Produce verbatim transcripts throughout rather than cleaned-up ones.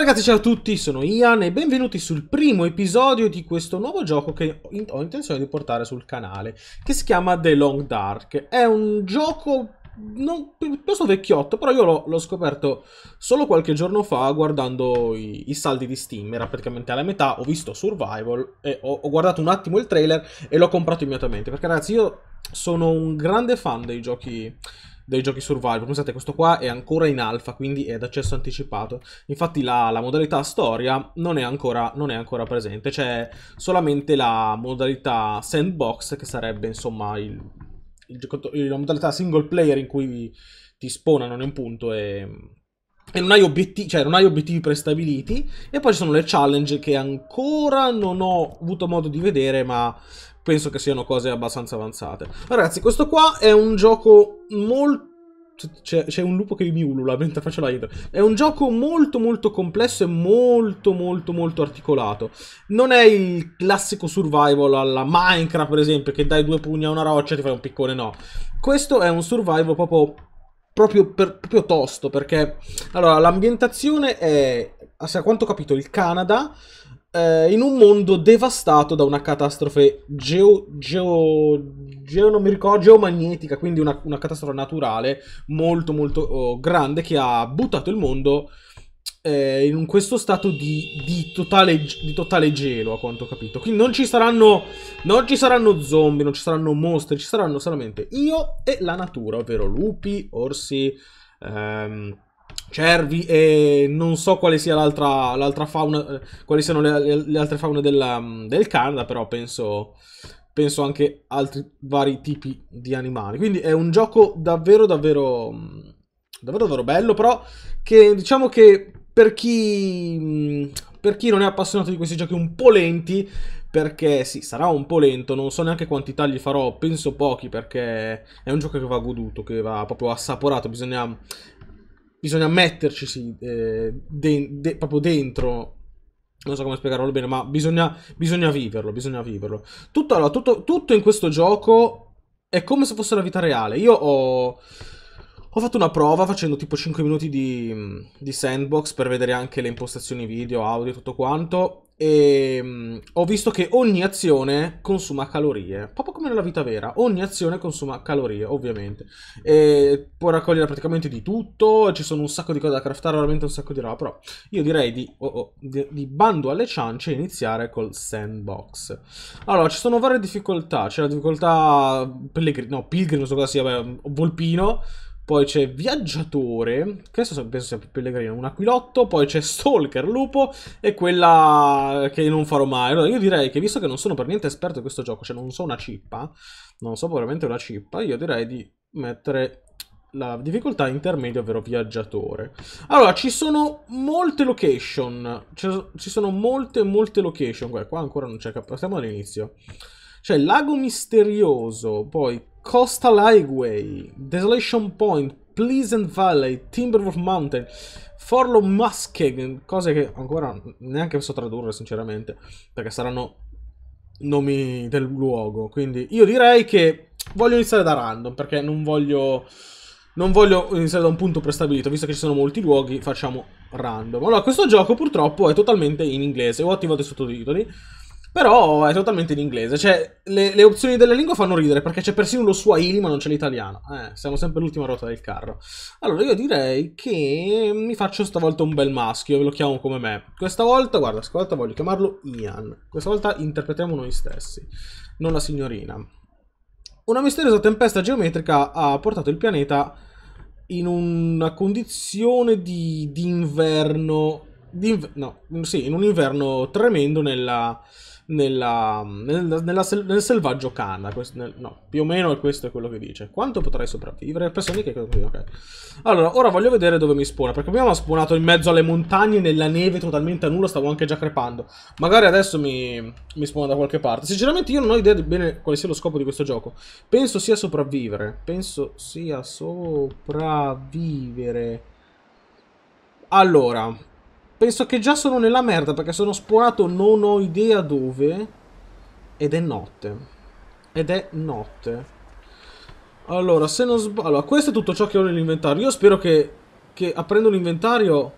ragazzi, ciao a tutti, sono Ian e benvenuti sul primo episodio di questo nuovo gioco che ho intenzione di portare sul canale, che si chiama The Long Dark. È un gioco non piuttosto vecchiotto, però io l'ho scoperto solo qualche giorno fa guardando i, i saldi di Steam. Era praticamente alla metà, ho visto Survival e ho, ho guardato un attimo il trailer e l'ho comprato immediatamente, perché ragazzi io sono un grande fan dei giochi dei giochi survival. Pensate, questo qua è ancora in alfa, quindi è ad accesso anticipato. Infatti la, la modalità storia non è ancora, non è ancora presente, c'è solamente la modalità sandbox, che sarebbe insomma il, il, la modalità single player in cui ti spawnano in un punto e, e non hai obiettivi, cioè non hai obiettivi prestabiliti, e poi ci sono le challenge che ancora non ho avuto modo di vedere, ma penso che siano cose abbastanza avanzate. Ragazzi, questo qua è un gioco molto... C'è un lupo che mi ulula mentre faccio la intro. È un gioco molto molto complesso e molto molto molto articolato. Non è il classico survival alla Minecraft, per esempio, che dai due pugni a una roccia e ti fai un piccone, no. Questo è un survival proprio, proprio, per, proprio tosto, perché... Allora, l'ambientazione è, a quanto ho capito, il Canada... in un mondo devastato da una catastrofe geo, geo, geo non mi ricordo, geomagnetica, quindi una, una catastrofe naturale molto molto oh, grande, che ha buttato il mondo eh, in questo stato di, di, totale, di totale gelo, a quanto ho capito. Quindi non ci saranno non ci saranno zombie, non ci saranno mostri, ci saranno solamente io e la natura, ovvero lupi, orsi, ehm, cervi e non so quale sia l'altra l'altra fauna, quali siano le, le, le altre faune della, del Canada, però penso penso anche altri vari tipi di animali. Quindi è un gioco davvero davvero davvero davvero bello, però che diciamo che per chi per chi non è appassionato di questi giochi un po' lenti, perché sì, sarà un po' lento, non so neanche quanti tagli farò, penso pochi, perché è un gioco che va goduto, che va proprio assaporato, bisogna Bisogna metterci sì, eh, de de proprio dentro, non so come spiegarlo bene, ma bisogna, bisogna viverlo, bisogna viverlo. Tutto, allora, tutto, tutto in questo gioco è come se fosse la vita reale. Io ho, ho fatto una prova facendo tipo cinque minuti di, di sandbox per vedere anche le impostazioni video, audio e tutto quanto. E um, ho visto che ogni azione consuma calorie, proprio come nella vita vera. Ogni azione consuma calorie, ovviamente. E puoi raccogliere praticamente di tutto. Ci sono un sacco di cose da craftare, veramente un sacco di roba. Però io direi di, oh, oh, di, di bando alle ciance e iniziare col sandbox. Allora, ci sono varie difficoltà. C'è la difficoltà Pilgrim, no, Pilgrim, non so cosa sia, beh, Volpino. Poi c'è Viaggiatore, che adesso penso sia Pellegrino, un aquilotto. Poi c'è Stalker, Lupo, e quella che non farò mai. Allora io direi che, visto che non sono per niente esperto di questo gioco, cioè non so una cippa, non so veramente una cippa, io direi di mettere la difficoltà intermedia, ovvero Viaggiatore. Allora, ci sono molte location, ci sono molte molte location, qua ancora non c'è, partiamo dall'inizio. C'è Lago Misterioso, poi Coastal Highway, Desolation Point, Pleasant Valley, Timberwolf Mountain, Forlorn Muskeg, cose che ancora neanche so tradurre sinceramente, perché saranno nomi del luogo. Quindi io direi che voglio iniziare da random, perché non voglio, non voglio iniziare da un punto prestabilito, visto che ci sono molti luoghi, facciamo random. Allora, questo gioco purtroppo è totalmente in inglese, ho attivato i sottotitoli, però è totalmente in inglese, cioè le, le opzioni della lingua fanno ridere, perché c'è persino lo Swahili ma non c'è l'italiano. Eh, siamo sempre l'ultima ruota del carro. Allora io direi che mi faccio stavolta un bel maschio, ve lo chiamo come me. Questa volta, guarda, questa volta voglio chiamarlo Ian. Questa volta interpretiamo noi stessi, non la signorina. Una misteriosa tempesta geometrica ha portato il pianeta in una condizione di, di inverno... Di, no, sì, in un inverno tremendo nella... Nella, nella, nella sel, nel selvaggio Canada, no, più o meno questo è quello che dice. Quanto potrei sopravvivere? Persone che... Okay. Allora, ora voglio vedere dove mi spawna, perché abbiamo spawnato in mezzo alle montagne, nella neve, totalmente a nulla, stavo anche già crepando. Magari adesso mi, mi spawna da qualche parte. Sinceramente io non ho idea di bene quale sia lo scopo di questo gioco. Penso sia sopravvivere. Penso sia sopravvivere. Allora... Penso che già sono nella merda, perché sono spawnato non ho idea dove. Ed è notte. Ed è notte. Allora, se non sbaglio... Allora, questo è tutto ciò che ho nell'inventario. Io spero che, che aprendo l'inventario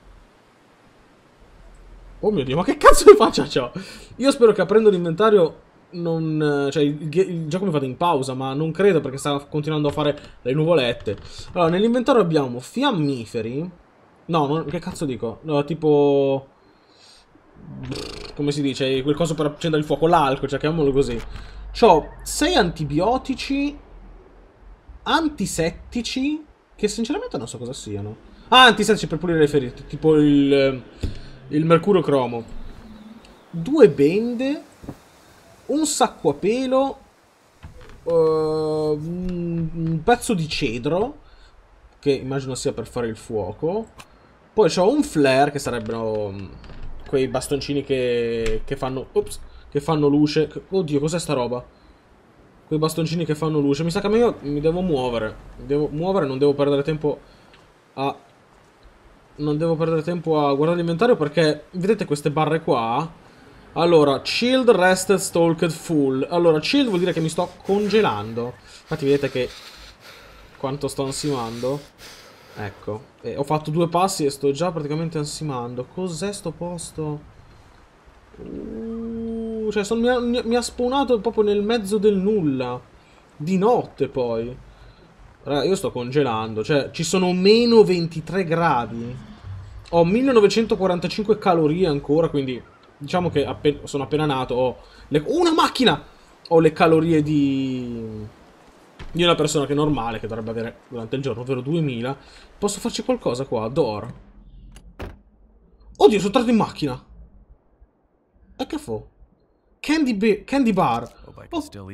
Oh mio Dio, ma che cazzo di faccia c'ho? Io spero che aprendo l'inventario non... cioè, il, il gioco mi fate in pausa, ma non credo perché sta continuando a fare le nuvolette. Allora, nell'inventario abbiamo fiammiferi. No, non, che cazzo dico? No, tipo... come si dice? Quel coso per accendere il fuoco, l'alcol, cioè, chiamiamolo così. C'ho sei antibiotici, antisettici, che sinceramente non so cosa siano. Ah, antisettici per pulire le ferite, tipo il... il mercurio cromo. Due bende. Un sacco a pelo. Uh, un pezzo di cedro, che immagino sia per fare il fuoco. Poi c'ho un flare, che sarebbero quei bastoncini che, che fanno... Ops, che fanno luce. Oddio, cos'è sta roba? Quei bastoncini che fanno luce. Mi sa che io mi devo muovere. Devo muovere, non devo perdere tempo a... non devo perdere tempo a guardare l'inventario, perché vedete queste barre qua? Allora, chilled, rested, stalked, full. Allora, chilled vuol dire che mi sto congelando. Infatti vedete che quanto sto ansimando. Ecco, e ho fatto due passi e sto già praticamente ansimando. Cos'è sto posto? Uh, cioè son, mi, ha, mi ha spawnato proprio nel mezzo del nulla. Di notte poi. Raga, io sto congelando, cioè ci sono meno ventitré gradi. Ho millenovecentoquarantacinque calorie ancora, quindi diciamo che appen sono appena nato. Ho le una macchina! Ho le calorie di... di una persona che è normale, che dovrebbe avere durante il giorno, ovvero duemila. Posso farci qualcosa qua? Door. Oddio, sono tornato in macchina! E che fo? Candy, candy bar. Oh.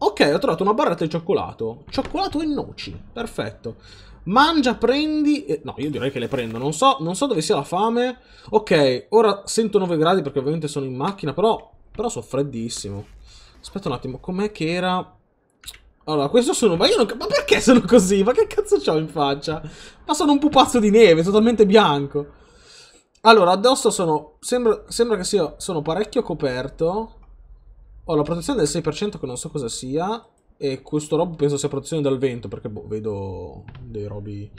Ok, ho trovato una barretta di cioccolato. Cioccolato e noci, perfetto. Mangia, prendi... Eh, no, io direi che le prendo, non so, non so dove sia la fame. Ok, ora sento nove gradi perché ovviamente sono in macchina, però... però so freddissimo. Aspetta un attimo, com'è che era... Allora, questo sono... Ma io non... Ma perché sono così? Ma che cazzo c'ho in faccia? Ma sono un pupazzo di neve, totalmente bianco. Allora, addosso sono... Sembra, sembra che sia... Sono parecchio coperto. Ho la protezione del sei per cento che non so cosa sia. E questo rob penso sia protezione dal vento, perché boh, vedo dei robi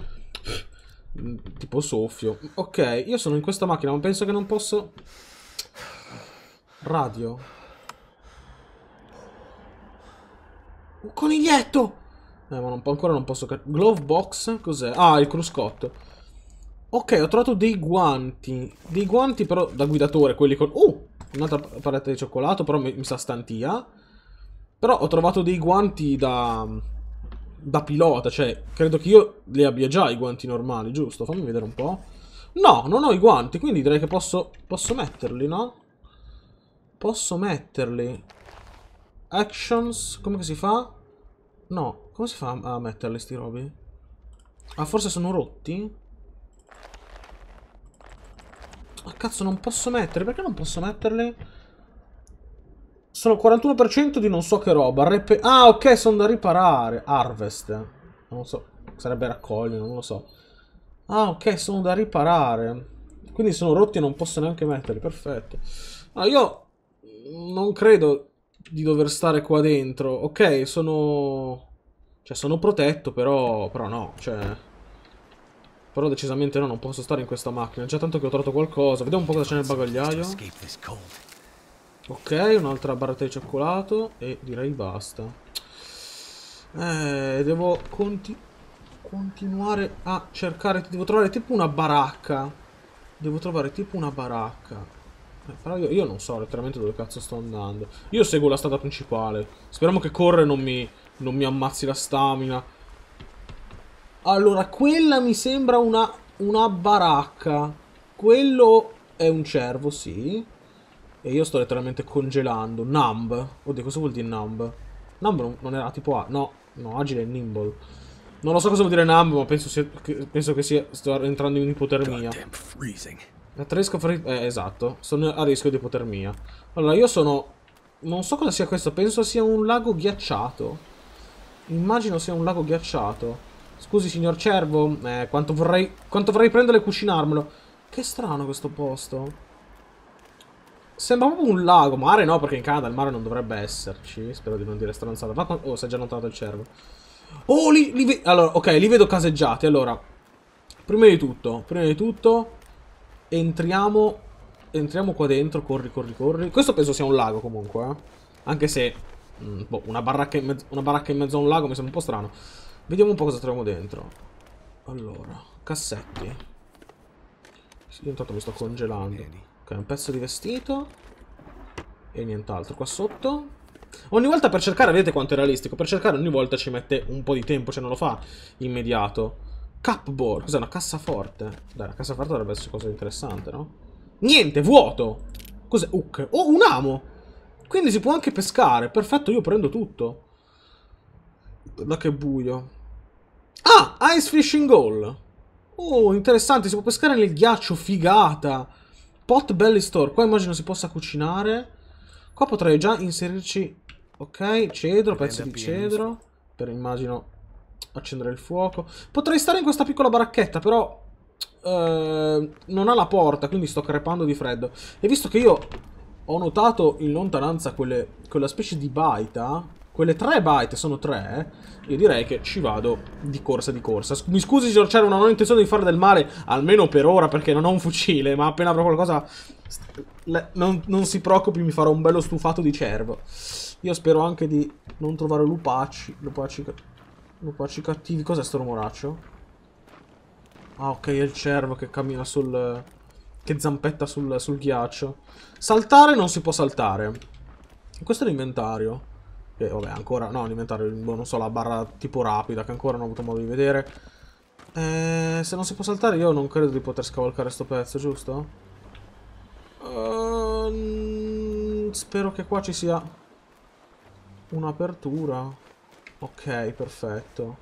tipo soffio. Ok, io sono in questa macchina, ma penso che non posso... Radio. Un coniglietto! Eh, ma non, ancora non posso... Glove box? Cos'è? Ah, il cruscotto. Ok, ho trovato dei guanti. Dei guanti però da guidatore, quelli con... Uh! Un'altra paletta di cioccolato, però mi, mi sa stantia. Però ho trovato dei guanti da... da pilota, cioè, credo che io li abbia già i guanti normali, giusto? Fammi vedere un po'. No, non ho i guanti, quindi direi che posso... posso metterli, no? Posso metterli. Actions, come che si fa? No, come si fa a metterli sti robi? Ah, forse sono rotti? Ma cazzo, non posso metterli? Perché non posso metterli? Sono quarantuno per cento di non so che roba. Rep ah, ok, sono da riparare. Harvest. Non so, sarebbe raccogliere, non lo so. Ah, ok, sono da riparare. Quindi sono rotti e non posso neanche metterli. Perfetto. Ah, io non credo di dover stare qua dentro. Ok, sono... cioè, sono protetto, però... però no, cioè... però decisamente no, non posso stare in questa macchina. Già tanto che ho trovato qualcosa. Vediamo un po' cosa c'è nel bagagliaio. Ok, un'altra barretta di cioccolato. E direi basta. Eh, devo conti continuare a cercare. Devo trovare tipo una baracca. Devo trovare tipo una baracca. Eh, però io, io non so letteralmente dove cazzo sto andando. Io seguo la strada principale. Speriamo che corre non mi, non mi ammazzi la stamina. Allora, quella mi sembra una, una baracca. Quello è un cervo, sì. E io sto letteralmente congelando. Numb. Oddio, cosa vuol dire numb? Numb non, non era tipo A. No, no, agile è nimble. Non lo so cosa vuol dire numb, ma penso, sia, che, penso che sia... sto entrando in ipotermia. A rischio fri... Eh, esatto. Sono a rischio di ipotermia. Allora, io sono... non so cosa sia questo. Penso sia un lago ghiacciato. Immagino sia un lago ghiacciato. Scusi signor cervo, eh, quanto vorrei, quanto vorrei prendere e cucinarmelo. Che strano questo posto. Sembra proprio un lago, mare no, perché in Canada il mare non dovrebbe esserci. Spero di non dire stronzata. Ma, oh, si è già notato il cervo. Oh, li, li allora, ok, li vedo caseggiati. Allora, prima di tutto, prima di tutto, entriamo entriamo qua dentro, corri, corri, corri. Questo penso sia un lago comunque, eh? Anche se mh, boh, una, baracca in mezzo, una baracca in mezzo a un lago mi sembra un po' strano. Vediamo un po' cosa troviamo dentro. Allora, cassetti. Sì, io intanto mi sto congelando. Ok, un pezzo di vestito. E nient'altro qua sotto. Ogni volta per cercare, vedete quanto è realistico, per cercare ogni volta ci mette un po' di tempo, cioè non lo fa immediato. Cupboard, cos'è, una cassaforte? Dai, una cassaforte dovrebbe essere cosa interessante, no? Niente, vuoto! Cos'è? Uc. Oh, un amo! Quindi si può anche pescare, perfetto, io prendo tutto. Ma che buio. Ah, Ice Fishing Goal. Oh, interessante, si può pescare nel ghiaccio, figata. Potbelly Store, qua immagino si possa cucinare. Qua potrei già inserirci, ok, cedro, pezzi di cedro, per immagino accendere il fuoco. Potrei stare in questa piccola baracchetta, però eh, non ha la porta, quindi sto crepando di freddo. E visto che io ho notato in lontananza quelle, quella specie di baita, quelle tre baite, sono tre, io direi che ci vado di corsa di corsa. Mi scusi se c'era una non intenzione di fare del male, almeno per ora, perché non ho un fucile, ma appena avrò qualcosa... Non, non si preoccupi, mi farò un bello stufato di cervo. Io spero anche di non trovare lupacci. Lupacci, lupacci cattivi. Cos'è sto rumoraccio? Ah, ok, è il cervo che cammina sul... che zampetta sul, sul ghiaccio. Saltare non si può saltare. Questo è l'inventario. E eh, vabbè, ancora... No, l'inventario, non so, la barra tipo rapida, che ancora non ho avuto modo di vedere. Eh, se non si può saltare io non credo di poter scavalcare sto pezzo, giusto? Uh, spero che qua ci sia un'apertura. Ok, perfetto.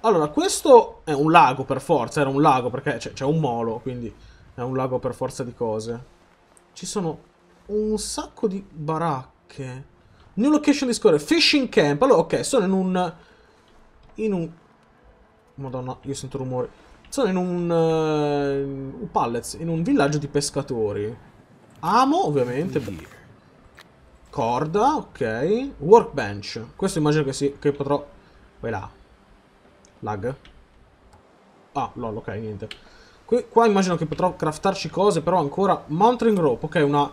Allora, questo è un lago per forza. Era un lago perché c'è un molo, quindi è un lago per forza di cose. Ci sono un sacco di baracche. New location discovered, fishing camp. Allora, ok, sono in un... In un... Madonna, io sento rumori. Sono in un, uh, un pallets, in un villaggio di pescatori. Amo, ovviamente. Corda, ok. Workbench. Questo immagino che, si, che potrò... Vai là. Lag. Ah, lol, ok, niente. Qui, qua immagino che potrò craftarci cose, però ancora... Mountain rope, ok, una,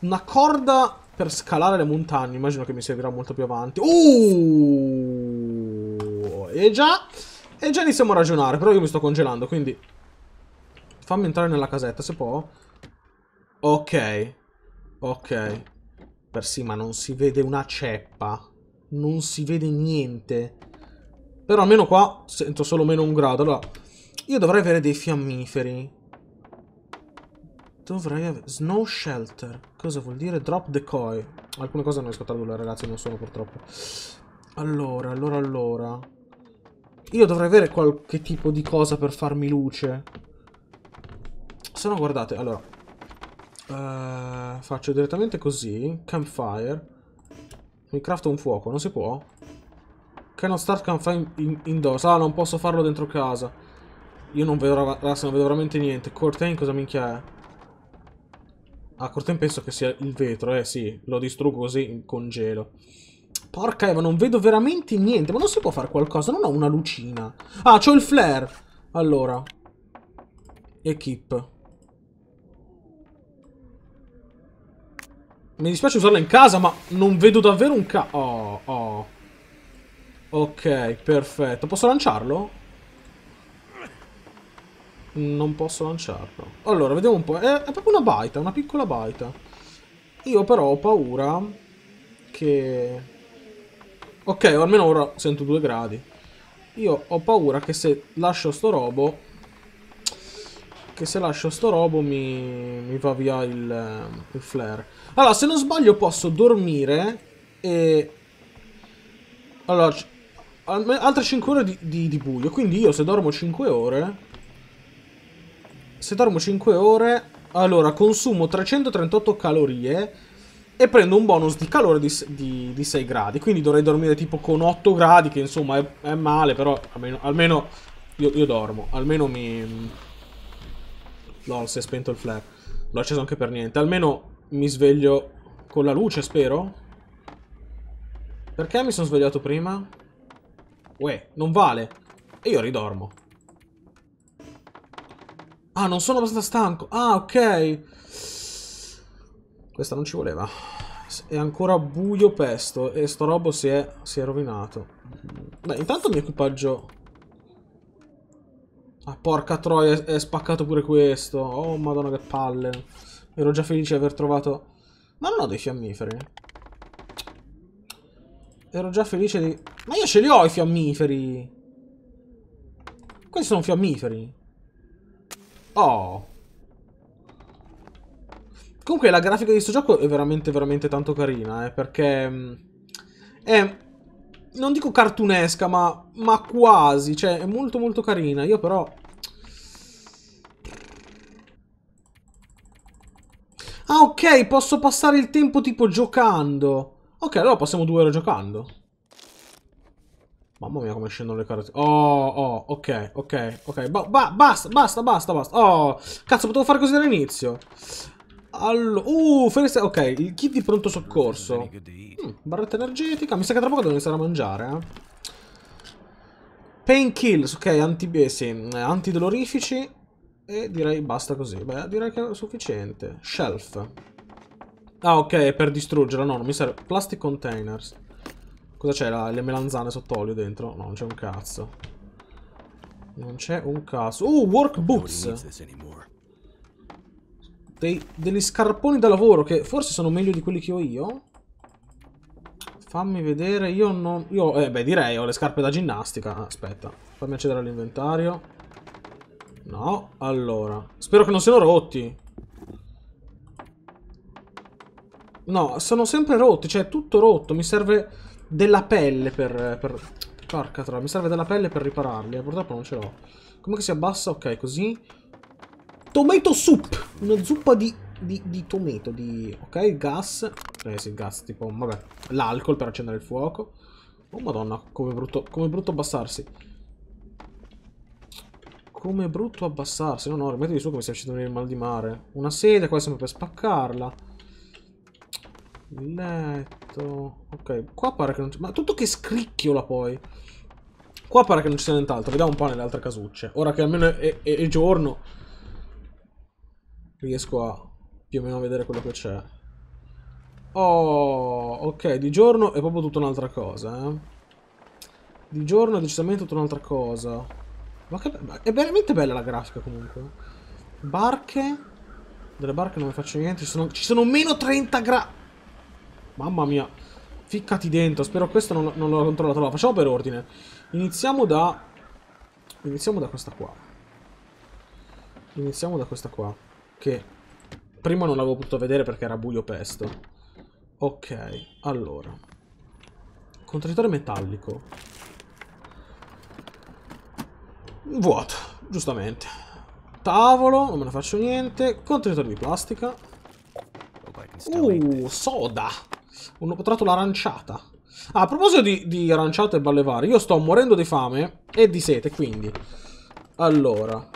una corda per scalare le montagne. Immagino che mi servirà molto più avanti. Uh! E già... E già iniziamo a ragionare, però io mi sto congelando, quindi... Fammi entrare nella casetta, se può. Ok. Ok. Per sì, ma non si vede una ceppa. Non si vede niente. Però almeno qua sento solo meno un grado. Allora, io dovrei avere dei fiammiferi. Dovrei avere... Snow shelter. Cosa vuol dire? Drop decoy. Alcune cose non riesco a tradurre, ragazzi, non sono purtroppo. Allora, allora, allora... Io dovrei avere qualche tipo di cosa per farmi luce. Se no, guardate, allora uh, faccio direttamente così. Campfire. Mi crafto un fuoco, non si può? Cannot start campfire in, in, indoors. Ah, non posso farlo dentro casa. Io non vedo, ragazzi, non vedo veramente niente. Curtain, cosa minchia è? Ah, curtain penso che sia il vetro. Eh sì, lo distruggo così, congelo. Porca Eva, non vedo veramente niente. Ma non si può fare qualcosa? Non ho una lucina. Ah, c'ho il flare. Allora. Equip. Mi dispiace usarla in casa, ma non vedo davvero un ca... Oh, oh. Ok, perfetto. Posso lanciarlo? Non posso lanciarlo. Allora, vediamo un po'. È, è proprio una baita, una piccola baita. Io però ho paura che... Ok, almeno ora sento due gradi. Io ho paura che se lascio sto robo... Che se lascio sto robo mi, mi va via il, il flare. Allora, se non sbaglio posso dormire e... Allora, altre cinque ore di, di, di buio. Quindi io se dormo cinque ore... Se dormo cinque ore... Allora, consumo trecentotrentotto calorie... E prendo un bonus di calore di, di, di sei gradi. Quindi dovrei dormire tipo con otto gradi. Che insomma è, è male. Però almeno, almeno io, io dormo. Almeno mi... Lol, si è spento il flare. L'ho acceso anche per niente. Almeno mi sveglio con la luce, spero. Perché mi sono svegliato prima? Uè, non vale. E io ridormo. Ah, non sono abbastanza stanco. Ah, ok. Questa non ci voleva. È ancora buio pesto. E sto robo si è, si è rovinato. Beh, intanto mi equipaggio. Ah, porca troia, è spaccato pure questo. Oh, madonna, che palle. Ero già felice di aver trovato. Ma non ho dei fiammiferi. Ero già felice di. Ma io ce li ho i fiammiferi. Questi sono fiammiferi. Oh. Comunque la grafica di sto gioco è veramente veramente tanto carina, eh, perché è, non dico cartunesca, ma, ma quasi, cioè è molto molto carina. Io però... Ah, ok, posso passare il tempo tipo giocando. Ok, allora passiamo due ore giocando. Mamma mia, come scendono le carte. Oh, oh, ok, ok, ok. Ba ba basta, basta, basta, basta. Oh, cazzo, potevo fare così dall'inizio. Allora, uh, ok, il kit di pronto soccorso. Mm, barretta energetica. Mi sa che tra poco devo iniziare a mangiare, eh. Pain kills, ok, anti sì, antidolorifici. E direi basta così. Beh, direi che è sufficiente. Shelf. Ah, ok, per distruggerla. No, non mi serve. Plastic containers. Cosa c'è? Le melanzane sott'olio dentro? No, non c'è un cazzo. Non c'è un cazzo. Oh, work boots. Dei, degli scarponi da lavoro che forse sono meglio di quelli che ho io. Fammi vedere. Io non... Io, eh, beh, direi ho le scarpe da ginnastica. Ah, aspetta. Fammi accedere all'inventario. No, allora. Spero che non siano rotti. No, sono sempre rotti. Cioè, è tutto rotto. Mi serve... della pelle per, per... Porca troia, mi serve della pelle per ripararli, eh. Purtroppo non ce l'ho. Come che si abbassa? Ok, così. Tomato soup. Una zuppa di, di, di tomato di... Ok, gas. Eh sì, gas, tipo, vabbè. L'alcol per accendere il fuoco. Oh madonna, come brutto, come brutto abbassarsi. Come brutto abbassarsi. No, no, rimettiti su che mi stai facendo venire il mal di mare. Una sedia, qua sempre per spaccarla. Il letto. Ok, qua pare che non c'è. Ma tutto che scricchiola poi. Qua pare che non ci sia nient'altro. Vediamo un po' nelle altre casucce. Ora che almeno è, è, è giorno, riesco a più o meno a vedere quello che c'è. Oh, ok, di giorno è proprio tutta un'altra cosa, eh. Di giorno è decisamente tutta un'altra cosa. Ma che be- è veramente bella la grafica comunque. Barche. Delle barche non ne faccio niente. Ci sono, ci sono meno trenta gradi. Mamma mia, ficcati dentro. Spero questo non, non l'ho controllato. Allora, facciamo per ordine. Iniziamo da... Iniziamo da questa qua. Iniziamo da questa qua. Che prima non l'avevo potuto vedere perché era buio pesto. Ok, allora. Contenitore metallico. Vuoto, giustamente. Tavolo, non me ne faccio niente. Contenitore di plastica. Uh, soda. Un potratola aranciata. Ah, a proposito di, di aranciate e balle varie, io sto morendo di fame e di sete, quindi. Allora,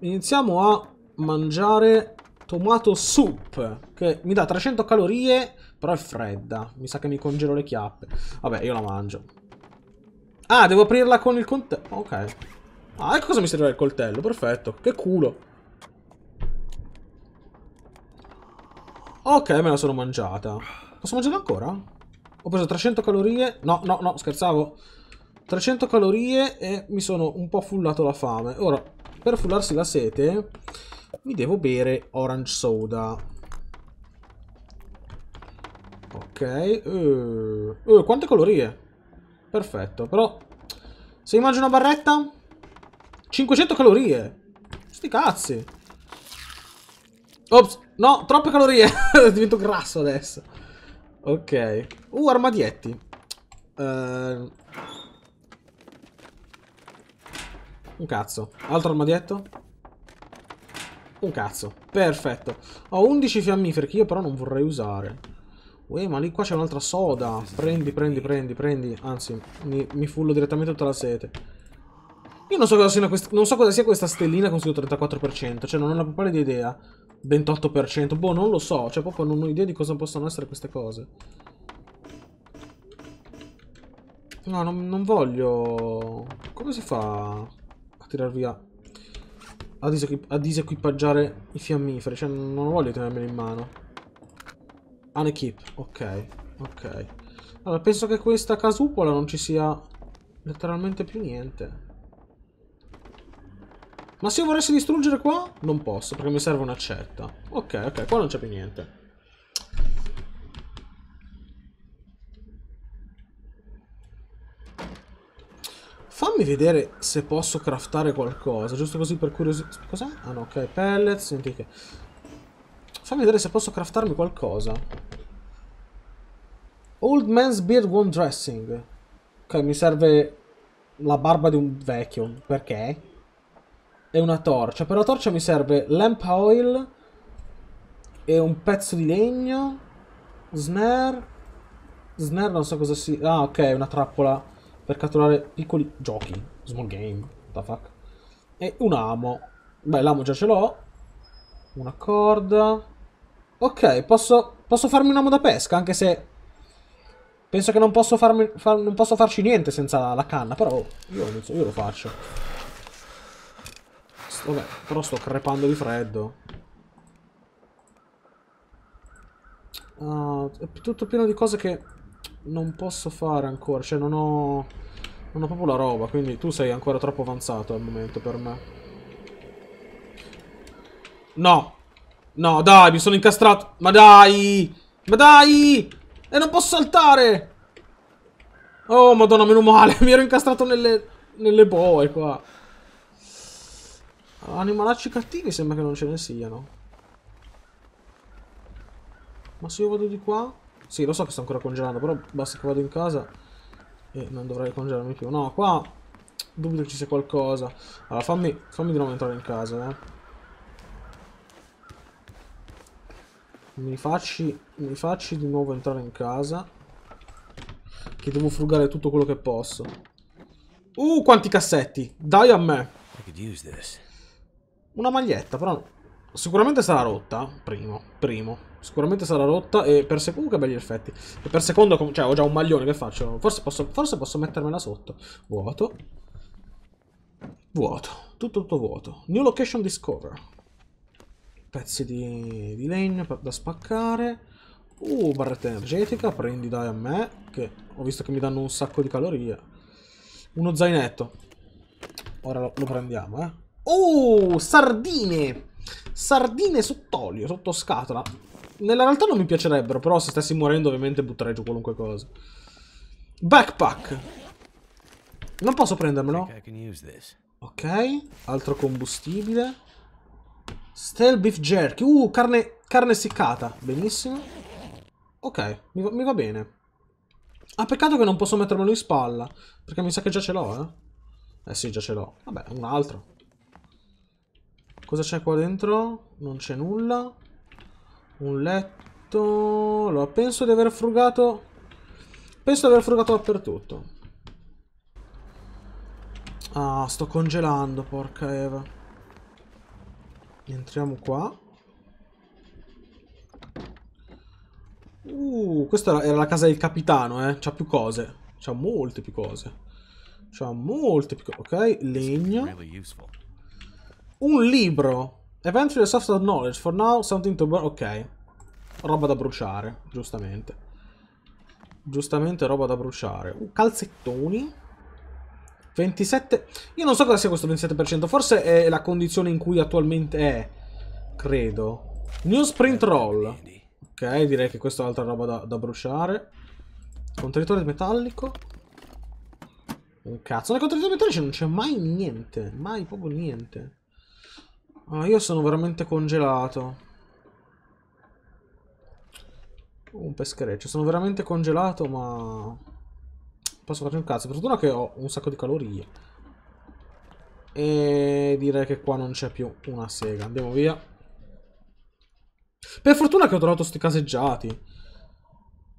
iniziamo a mangiare tomato soup, che mi dà trecento calorie, però è fredda. Mi sa che mi congelo le chiappe. Vabbè, io la mangio. Ah, devo aprirla con il coltello. Ok. Ah, ecco cosa mi serve il coltello, perfetto. Che culo. Ok, me la sono mangiata. Posso mangiarla ancora? Ho preso trecento calorie. No, no, no, scherzavo. trecento calorie e mi sono un po' fullato la fame. Ora, per fullarsi la sete, mi devo bere orange soda. Ok. Uh, uh, quante calorie? Perfetto, però... Se mi mangio una barretta... cinquecento calorie. Sti cazzi. Ops. No, troppe calorie. Divento grasso adesso. Ok. Uh, armadietti. Uh... Un cazzo. Altro armadietto. Un cazzo. Perfetto. Ho undici fiammiferi che io però non vorrei usare. Uè, ma lì qua c'è un'altra soda. Prendi, prendi, prendi, prendi. Anzi, mi, mi fullo direttamente tutta la sete. Io non so cosa sia questa, non so cosa sia questa stellina con scritto trentaquattro per cento. Cioè, non ho la più pallida idea. ventotto per cento, boh, non lo so, cioè proprio non ho idea di cosa possano essere queste cose. No, non, non voglio... Come si fa a tirar via? a, disequip a disequipaggiare i fiammiferi. Cioè non lo voglio tenermelo in mano. Unequip. Ok. Ok. Allora penso che questa casupola non ci sia letteralmente più niente. Ma se io volessi distruggere qua non posso perché mi serve un'accetta. Ok, ok, qua non c'è più niente. Fammi vedere se posso craftare qualcosa, giusto così per curiosità. Cos'è? Ah no, ok, pellets, senti che. Fammi vedere se posso craftarmi qualcosa. Old man's beard wound dressing. Ok, mi serve la barba di un vecchio, perché? E una torcia. Per la torcia mi serve lamp oil e un pezzo di legno. Snare. Snare non so cosa sia. Ah, ok, una trappola per catturare piccoli giochi. Small game. What the fuck. E un amo. Beh, l'amo già ce l'ho. Una corda. Ok, posso, posso farmi un amo da pesca, anche se penso che non posso, farmi, far, non posso farci niente senza la, la canna. Però io, io lo faccio. Vabbè, però sto crepando di freddo. Uh, è tutto pieno di cose che non posso fare ancora. Cioè non ho, non ho proprio la roba. Quindi tu sei ancora troppo avanzato al momento per me. No. No dai, mi sono incastrato. Ma dai. Ma dai. E non posso saltare. Oh madonna, meno male. Mi ero incastrato nelle, nelle boe qua. Animalacci cattivi sembra che non ce ne siano. Ma se io vado di qua? Sì, lo so che sto ancora congelando, però basta che vado in casa e non dovrei congelarmi più. No, qua dubito che ci sia qualcosa. Allora fammi, fammi di nuovo entrare in casa, eh. Mi facci, mi facci di nuovo entrare in casa, che devo frugare tutto quello che posso. Uh, quanti cassetti! Dai a me! Una maglietta, però sicuramente sarà rotta. Primo, primo. Sicuramente sarà rotta. E per secondo, che belli effetti. E per secondo, cioè, ho già un maglione, che faccio? Forse posso, forse posso mettermela sotto. Vuoto. Vuoto. Tutto, tutto vuoto. New location discover. Pezzi di, di legno per, da spaccare. Uh, barretta energetica. Prendi, dai a me, che ho visto che mi danno un sacco di calorie. Uno zainetto. Ora lo, lo prendiamo, eh. Oh, sardine. Sardine sott'olio, sotto scatola. Nella realtà non mi piacerebbero, però se stessi morendo ovviamente butterei giù qualunque cosa. Backpack. Non posso prendermelo. Ok. Altro combustibile. Stale beef jerky. Uh, carne, carne essiccata. Benissimo. Ok, mi va, mi va bene. Ah, peccato che non posso mettermelo in spalla, perché mi sa che già ce l'ho, eh. Eh sì, già ce l'ho. Vabbè, un altro. Cosa c'è qua dentro? Non c'è nulla. Un letto. Allora, penso di aver frugato. Penso di aver frugato dappertutto. Ah, sto congelando, porca Eva. Entriamo qua. Uh, questa era la casa del capitano, eh. C'ha più cose. C'ha molte più cose. C'ha molte più cose. Ok, legno. Un libro. Eventually a soft knowledge. For now, something to burn. Ok. Roba da bruciare, giustamente. Giustamente roba da bruciare. Uh, calzettoni. ventisette. Io non so cosa sia questo ventisette per cento. Forse è la condizione in cui attualmente è. Credo. Newsprint roll. Ok, direi che questa è altra roba da, da bruciare. Contenitore metallico. Un cazzo. Nel contenitore metallico non c'è mai niente. Mai proprio niente. Ah, io sono veramente congelato. Un peschereccio. Sono veramente congelato, ma posso farci un cazzo, per fortuna che ho un sacco di calorie. E direi che qua non c'è più una sega. Andiamo via. Per fortuna che ho trovato sti caseggiati.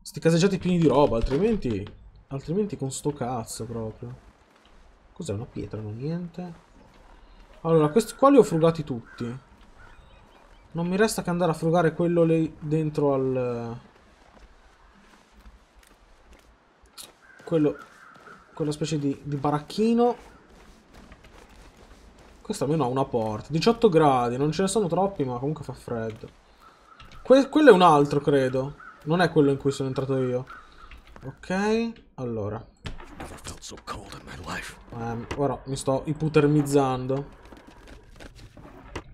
Sti caseggiati pieni di roba, altrimenti, altrimenti con sto cazzo proprio. Cos'è, una pietra? Non niente. Allora, questi qua li ho frugati tutti. Non mi resta che andare a frugare quello lì dentro al... Quello, quella specie di, di baracchino. Questa almeno ha una porta. diciotto gradi, non ce ne sono troppi, ma comunque fa freddo. Que quello è un altro, credo. Non è quello in cui sono entrato io. Ok, allora. Eh, ora mi sto ipotermizzando.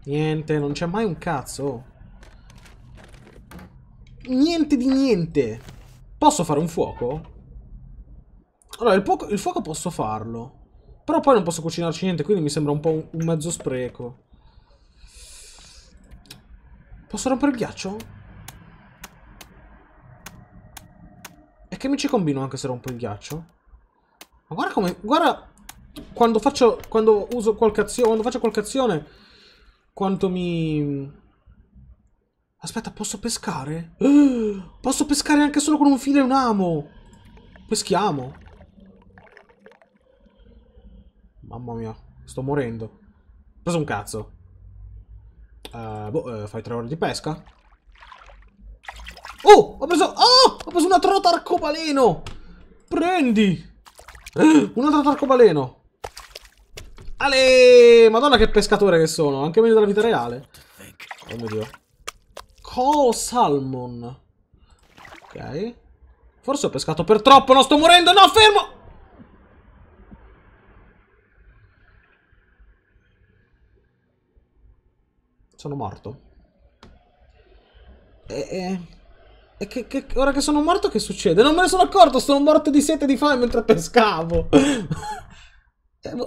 Niente, non c'è mai un cazzo. Niente di niente. Posso fare un fuoco? Allora, il, il fuoco posso farlo. Però poi non posso cucinarci niente, quindi mi sembra un po' un, un mezzo spreco. Posso rompere il ghiaccio? E che mi ci combino anche se rompo il ghiaccio? Ma guarda come... Guarda quando faccio... Quando uso qualche azione... Quando faccio qualche azione... Quanto mi... Aspetta, posso pescare? Uh, posso pescare anche solo con un filo e un amo! Peschiamo! Mamma mia, sto morendo. Ho preso un cazzo. Uh, boh, eh, fai tre ore di pesca. Oh, ho preso... Oh, ho preso un altro arcobaleno! Prendi! Uh, un altro arcobaleno! Ale! Madonna che pescatore che sono! Anche meglio della vita reale. Oh mio Dio. Coal salmon. Ok. Forse ho pescato per troppo. No, sto morendo. No, fermo! Sono morto. E, e, e che, che, ora che sono morto che succede? Non me ne sono accorto, sono morto di sete e di fame mentre pescavo. eh,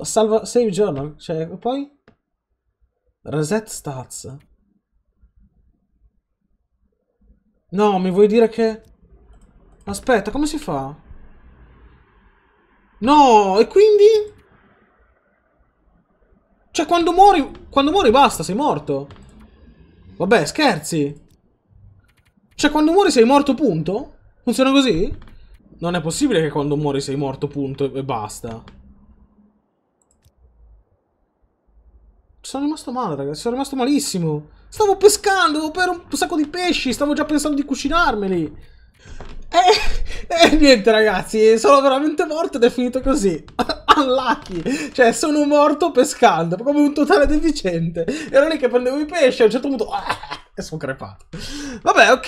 salva, save journal, cioè, poi? Reset stats. No, mi vuoi dire che... Aspetta, come si fa? No, e quindi? Cioè, quando muori, quando muori basta, sei morto. Vabbè, scherzi. Cioè, quando muori sei morto, punto? Funziona così? Non è possibile che quando muori sei morto, punto, e basta. Sono rimasto male, ragazzi. Sono rimasto malissimo. Stavo pescando, avevo per un sacco di pesci. Stavo già pensando di cucinarmeli. E, e niente, ragazzi. Sono veramente morto ed è finito così. Unlucky. Cioè, sono morto pescando. Come un totale deficiente. Ero lì che prendevo i pesci. A un certo punto... E sono crepato. Vabbè, ok.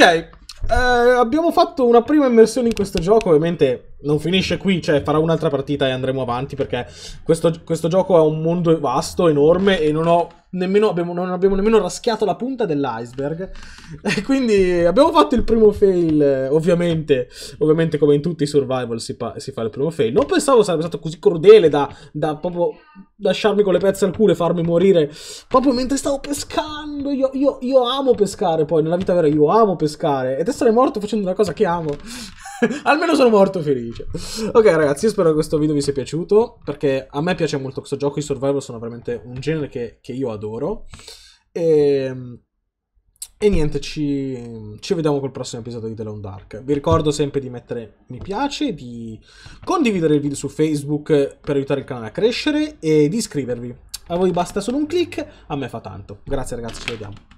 Eh, abbiamo fatto una prima immersione in questo gioco. Ovviamente non finisce qui. Cioè, farò un'altra partita e andremo avanti. Perché questo, questo gioco è un mondo vasto, enorme. E non ho nemmeno, abbiamo, non abbiamo nemmeno raschiato la punta dell'iceberg. E quindi abbiamo fatto il primo fail. Ovviamente, ovviamente come in tutti i survival si, si fa il primo fail. Non pensavo sarebbe stato così crudele da, da proprio lasciarmi con le pezze al culo e farmi morire proprio mentre stavo pescando. Io, io, io amo pescare, poi nella vita vera io amo pescare, ed essere morto facendo una cosa che amo almeno sono morto felice. Ok ragazzi, io spero che questo video vi sia piaciuto, perché a me piace molto questo gioco. I survival sono veramente un genere che, che io adoro. E... E niente, ci, ci vediamo col prossimo episodio di The Long Dark. Vi ricordo sempre di mettere mi piace, di condividere il video su Facebook per aiutare il canale a crescere e di iscrivervi. A voi basta solo un click, a me fa tanto. Grazie ragazzi, ci vediamo.